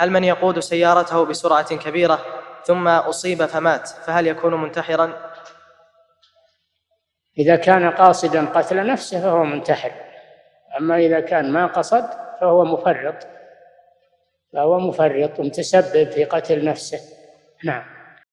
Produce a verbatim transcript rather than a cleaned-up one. هل من يقود سيارته بسرعة كبيرة ثم أصيب فمات فهل يكون منتحرا؟ إذا كان قاصدا قتل نفسه فهو منتحر، أما إذا كان ما قصد فهو مفرط فهو مفرط ومتسبب في قتل نفسه. نعم.